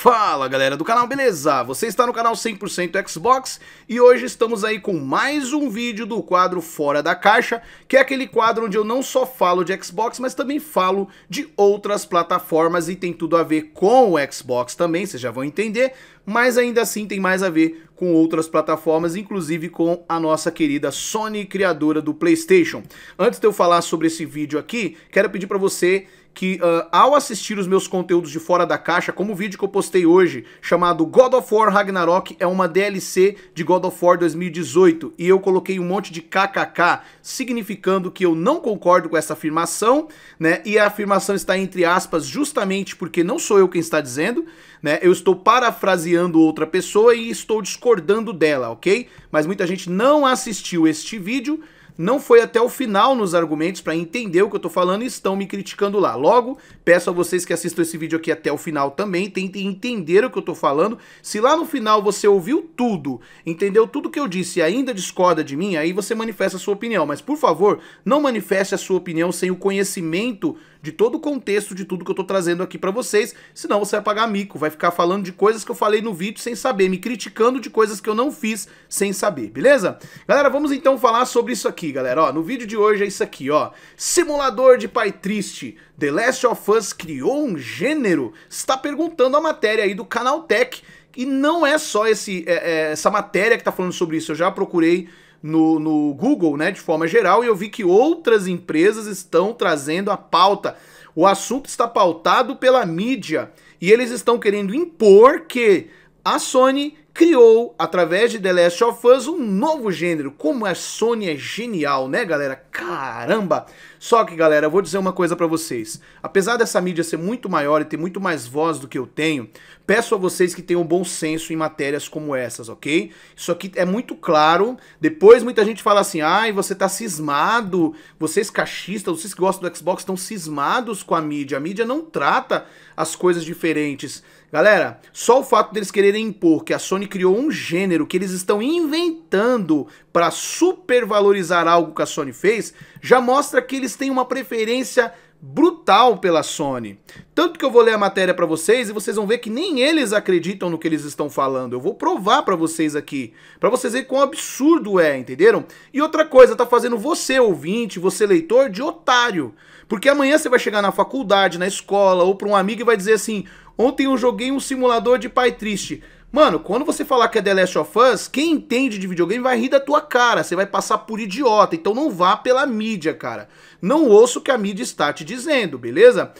Fala galera do canal, beleza? Você está no canal 100% Xbox e hoje estamos aí com mais um vídeo do quadro Fora da Caixa, que é aquele quadro onde eu não só falo de Xbox, mas também falo de outras plataformas e tem tudo a ver com o Xbox também, vocês já vão entender, mas ainda assim tem mais a ver com outras plataformas, inclusive com a nossa querida Sony, criadora do PlayStation. Antes de eu falar sobre esse vídeo aqui, quero pedir para você que ao assistir os meus conteúdos de Fora da Caixa, como o vídeo que eu postei hoje, chamado God of War Ragnarök, é uma DLC de God of War 2018, e eu coloquei um monte de kkk, significando que eu não concordo com essa afirmação, né, e a afirmação está entre aspas justamente porque não sou eu quem está dizendo, né, eu estou parafraseando outra pessoa e estou discordando dela, ok? Mas muita gente não assistiu este vídeo, não foi até o final nos argumentos para entender o que eu tô falando e estão me criticando lá. Logo, peço a vocês que assistam esse vídeo aqui até o final também, tentem entender o que eu tô falando. Se lá no final você ouviu tudo, entendeu tudo que eu disse e ainda discorda de mim, aí você manifesta a sua opinião. Mas, por favor, não manifeste a sua opinião sem o conhecimento de todo o contexto de tudo que eu tô trazendo aqui para vocês, senão você vai pagar mico, vai ficar falando de coisas que eu falei no vídeo sem saber, me criticando de coisas que eu não fiz sem saber, beleza? Galera, vamos então falar sobre isso aqui. Galera, ó, no vídeo de hoje é isso aqui, ó, simulador de pai triste, The Last of Us criou um gênero, está perguntando a matéria aí do Canaltech, e não é só essa matéria que tá falando sobre isso, eu já procurei no Google, né, de forma geral, e eu vi que outras empresas estão trazendo a pauta, o assunto está pautado pela mídia, e eles estão querendo impor que a Sony criou, através de The Last of Us, um novo gênero. Como a Sony é genial, né, galera? Caramba! Só que, galera, eu vou dizer uma coisa pra vocês. Apesar dessa mídia ser muito maior e ter muito mais voz do que eu tenho, peço a vocês que tenham bom senso em matérias como essas, ok? Isso aqui é muito claro. Depois muita gente fala assim, ai, você tá cismado, vocês caixistas, vocês que gostam do Xbox estão cismados com a mídia. A mídia não trata as coisas diferentes. Galera, só o fato deles quererem impor que a Sony criou um gênero que eles estão inventando para supervalorizar algo que a Sony fez, já mostra que eles têm uma preferência brutal pela Sony. Tanto que eu vou ler a matéria para vocês e vocês vão ver que nem eles acreditam no que eles estão falando. Eu vou provar para vocês aqui, para vocês verem quão absurdo é, entenderam? E outra coisa, tá fazendo você ouvinte, você leitor, de otário. Porque amanhã você vai chegar na faculdade, na escola ou para um amigo e vai dizer assim, ontem eu joguei um simulador de pai triste. Mano, quando você falar que é The Last of Us, quem entende de videogame vai rir da tua cara, você vai passar por idiota, então não vá pela mídia, cara. Não ouça o que a mídia está te dizendo, beleza?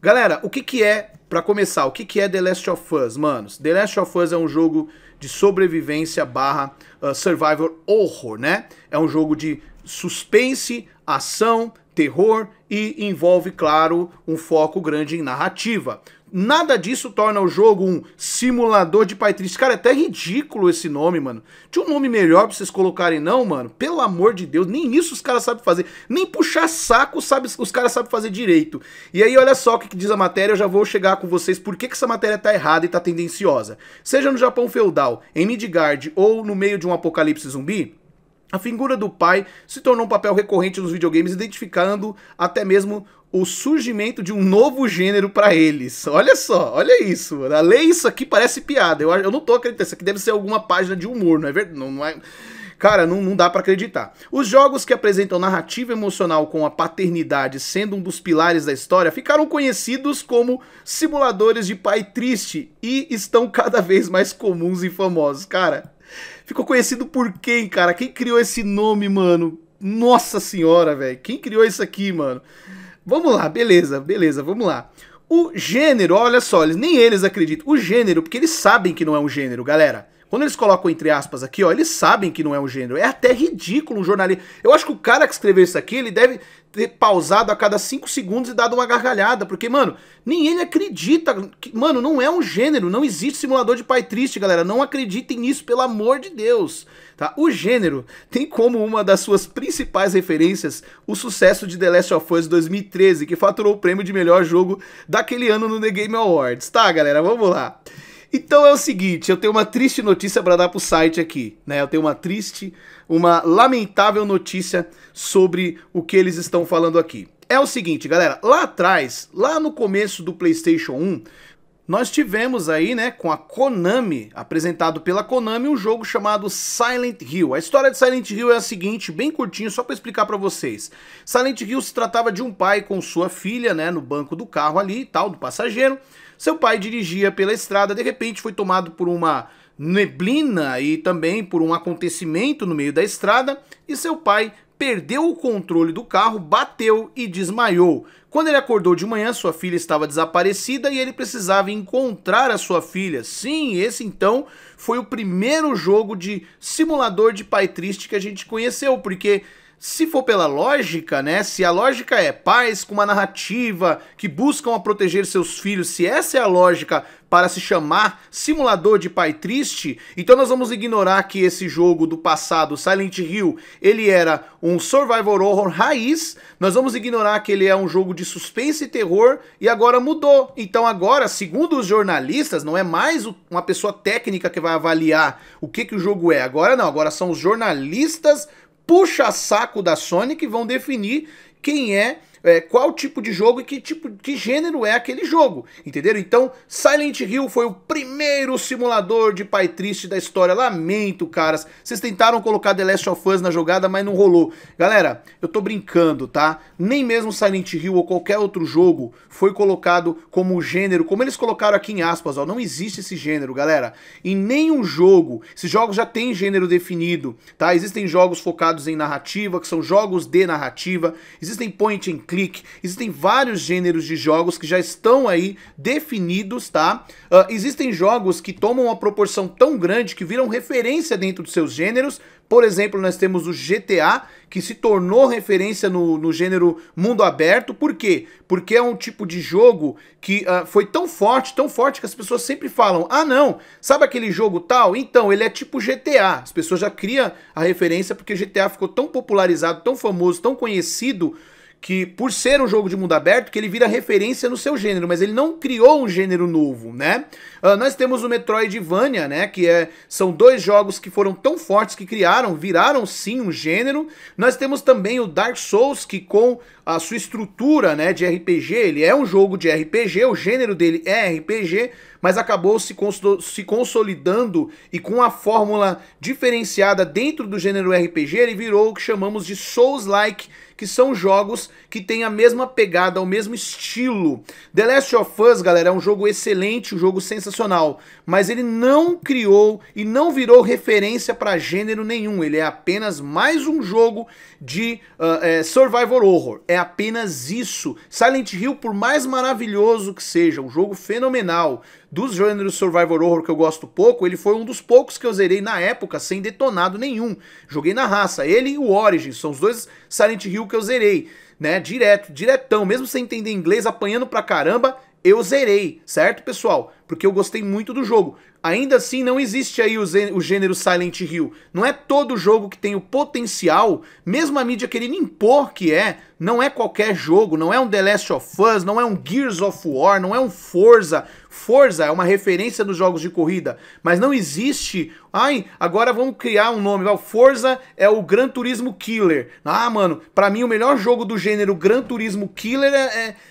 Galera, o que que é, pra começar, o que que é The Last of Us, manos? The Last of Us é um jogo de sobrevivência barra survival horror, né? É um jogo de suspense, ação, terror e envolve, claro, um foco grande em narrativa. Nada disso torna o jogo um simulador de pai triste. Cara, é até ridículo esse nome, mano. Tinha um nome melhor pra vocês colocarem, não, mano? Pelo amor de Deus, nem isso os caras sabem fazer. Nem puxar saco sabe, os caras sabem fazer direito. E aí, olha só o que diz a matéria, eu já vou chegar com vocês por que essa matéria tá errada e tá tendenciosa. Seja no Japão feudal, em Midgard ou no meio de um apocalipse zumbi, a figura do pai se tornou um papel recorrente nos videogames, identificando até mesmo o surgimento de um novo gênero pra eles. Olha só, olha isso, mano. A ler isso aqui parece piada. Eu não tô acreditando. Isso aqui deve ser alguma página de humor, não é verdade? Não é... Cara, não dá pra acreditar. Os jogos que apresentam narrativa emocional com a paternidade sendo um dos pilares da história ficaram conhecidos como simuladores de pai triste e estão cada vez mais comuns e famosos. Cara, ficou conhecido por quem, cara? Quem criou esse nome, mano? Nossa senhora, velho. Quem criou isso aqui, mano? Vamos lá, beleza, vamos lá. O gênero, olha só, nem eles acreditam. O gênero, porque eles sabem que não é um gênero, galera. Quando eles colocam entre aspas aqui, ó, eles sabem que não é um gênero. É até ridículo um jornalista. Eu acho que o cara que escreveu isso aqui, ele deve ter pausado a cada 5 segundos e dado uma gargalhada. Porque, mano, nem ele acredita. Que, mano, não é um gênero. Não existe simulador de pai triste, galera. Não acreditem nisso, pelo amor de Deus. Tá? O gênero tem como uma das suas principais referências o sucesso de The Last of Us 2013, que faturou o prêmio de melhor jogo daquele ano no The Game Awards. Tá, galera? Vamos lá. Então é o seguinte, eu tenho uma triste notícia para dar pro site aqui, né? Eu tenho uma lamentável notícia sobre o que eles estão falando aqui. É o seguinte, galera, lá atrás, lá no começo do PlayStation 1, nós tivemos aí, né, com a Konami, apresentado pela Konami, um jogo chamado Silent Hill. A história de Silent Hill é a seguinte, bem curtinho, só para explicar para vocês. Silent Hill se tratava de um pai com sua filha, né, no banco do carro ali e tal, do passageiro. Seu pai dirigia pela estrada, de repente foi tomado por uma neblina e também por um acontecimento no meio da estrada, e seu pai perdeu o controle do carro, bateu e desmaiou. Quando ele acordou de manhã, sua filha estava desaparecida e ele precisava encontrar a sua filha. Sim, esse então foi o primeiro jogo de simulador de pai triste que a gente conheceu, porque se for pela lógica, né, se a lógica é pais com uma narrativa que buscam a proteger seus filhos, se essa é a lógica para se chamar simulador de pai triste, então nós vamos ignorar que esse jogo do passado, Silent Hill, ele era um survival horror raiz, nós vamos ignorar que ele é um jogo de suspense e terror, e agora mudou. Então agora, segundo os jornalistas, não é mais uma pessoa técnica que vai avaliar o que o jogo é, agora não, agora são os jornalistas puxa-saco da Sony que vão definir quem é, qual tipo de jogo e que gênero é aquele jogo, entenderam? Então, Silent Hill foi o primeiro simulador de pai triste da história. Lamento, caras, vocês tentaram colocar The Last of Us na jogada, mas não rolou. Galera, eu tô brincando, tá? Nem mesmo Silent Hill ou qualquer outro jogo foi colocado como gênero, como eles colocaram aqui em aspas, ó, não existe esse gênero, galera. Em nenhum jogo, esses jogos já tem gênero definido, tá? Existem jogos focados em narrativa, que são jogos de narrativa, existem point and clique, existem vários gêneros de jogos que já estão aí definidos, tá? Existem jogos que tomam uma proporção tão grande que viram referência dentro dos seus gêneros. Por exemplo, nós temos o GTA, que se tornou referência no gênero mundo aberto. Por quê? Porque é um tipo de jogo que foi tão forte que as pessoas sempre falam, ah não, sabe aquele jogo tal? Então, ele é tipo GTA. As pessoas já criam a referência porque GTA ficou tão popularizado, tão famoso, tão conhecido, que por ser um jogo de mundo aberto, que ele vira referência no seu gênero, mas ele não criou um gênero novo, né? Nós temos o Metroidvania, né, que são dois jogos que foram tão fortes que viraram sim um gênero. Nós temos também o Dark Souls, que com a sua estrutura, né, de RPG, ele é um jogo de RPG, o gênero dele é RPG, mas acabou se consolidando e com a fórmula diferenciada dentro do gênero RPG, ele virou o que chamamos de Souls-like, que são jogos que têm a mesma pegada, o mesmo estilo. The Last of Us, galera, é um jogo excelente, um jogo sensacional, mas ele não criou e não virou referência para gênero nenhum, ele é apenas mais um jogo de survival horror, é apenas isso. Silent Hill, por mais maravilhoso que seja, um jogo fenomenal, dos gêneros survival horror que eu gosto pouco, ele foi um dos poucos que eu zerei na época sem detonado nenhum. Joguei na raça, ele e o Origins, são os dois Silent Hill que eu zerei, né, diretão, mesmo sem entender inglês, apanhando pra caramba, eu zerei, certo, pessoal? Porque eu gostei muito do jogo. Ainda assim, não existe aí o gênero Silent Hill. Não é todo jogo que tem o potencial, mesmo a mídia querendo impor que é, não é qualquer jogo, não é um The Last of Us, não é um Gears of War, não é um Forza. Forza é uma referência nos jogos de corrida, mas não existe, ai, agora vamos criar um nome, o Forza é o Gran Turismo Killer. Ah, mano, pra mim o melhor jogo do gênero Gran Turismo Killer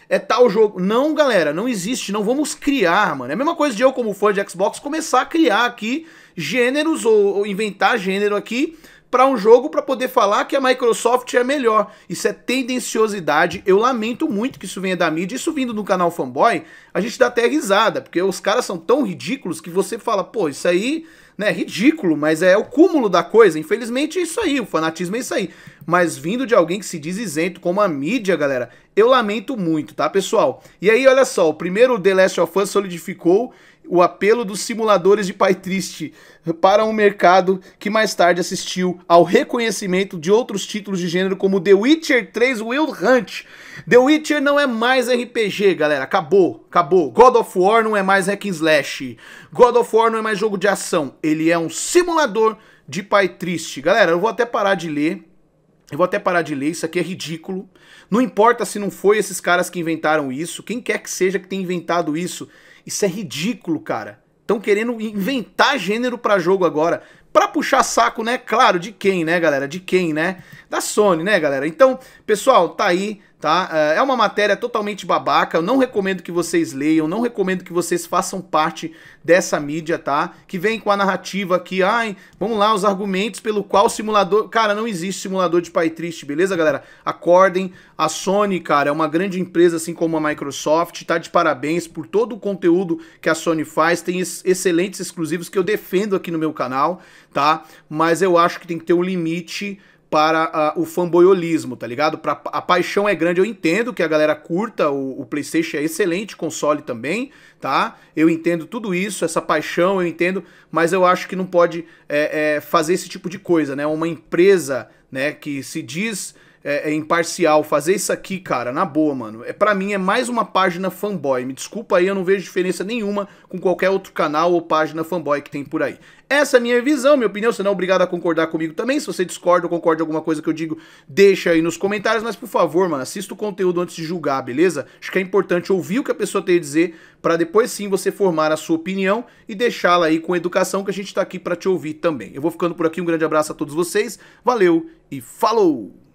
é tal jogo. Não, galera, não existe, não vamos criar, mano. É a mesma coisa de eu, como fã de Xbox, começar a criar aqui gêneros ou inventar gênero aqui para um jogo para poder falar que a Microsoft é melhor. Isso é tendenciosidade, eu lamento muito que isso venha da mídia, isso vindo do canal Fanboy, a gente dá até risada, porque os caras são tão ridículos que você fala, pô, isso aí, né, ridículo, mas é o cúmulo da coisa, infelizmente é isso aí, o fanatismo é isso aí. Mas vindo de alguém que se diz isento, como a mídia, galera, eu lamento muito, tá, pessoal? E aí, olha só, o primeiro The Last of Us solidificou o apelo dos simuladores de pai triste para um mercado que mais tarde assistiu ao reconhecimento de outros títulos de gênero como The Witcher 3 Wild Hunt. The Witcher não é mais RPG, galera, acabou, acabou. God of War não é mais hack and slash, God of War não é mais jogo de ação, ele é um simulador de pai triste. Galera, eu vou até parar de ler, isso aqui é ridículo. Não importa se não foi esses caras que inventaram isso, quem quer que seja que tenha inventado isso, isso é ridículo, cara. Estão querendo inventar gênero para jogo agora. Pra puxar saco, né? Claro, de quem, né, galera? De quem, né? Da Sony, né, galera? Então, pessoal, tá aí, tá? É uma matéria totalmente babaca, eu não recomendo que vocês leiam, não recomendo que vocês façam parte dessa mídia, tá? Que vem com a narrativa que, ai, vamos lá, os argumentos pelo qual o simulador... Cara, não existe simulador de pai triste, beleza, galera? Acordem, a Sony, cara, é uma grande empresa, assim como a Microsoft, tá de parabéns por todo o conteúdo que a Sony faz, tem excelentes exclusivos que eu defendo aqui no meu canal, tá? Mas eu acho que tem que ter um limite para o fanboyolismo, tá ligado? A paixão é grande, eu entendo que a galera curta, o PlayStation é excelente console também, tá? Eu entendo tudo isso, essa paixão, eu entendo, mas eu acho que não pode fazer esse tipo de coisa, né? Uma empresa, né, que se diz imparcial, fazer isso aqui, cara, na boa, mano, pra mim é mais uma página fanboy, me desculpa aí, eu não vejo diferença nenhuma com qualquer outro canal ou página fanboy que tem por aí. Essa é a minha visão, minha opinião, você não é obrigado a concordar comigo também, se você discorda ou concorda em alguma coisa que eu digo, deixa aí nos comentários, mas por favor, mano, assista o conteúdo antes de julgar, beleza? Acho que é importante ouvir o que a pessoa tem a dizer, pra depois sim você formar a sua opinião e deixá-la aí com educação, que a gente tá aqui pra te ouvir também. Eu vou ficando por aqui, um grande abraço a todos vocês, valeu e falou!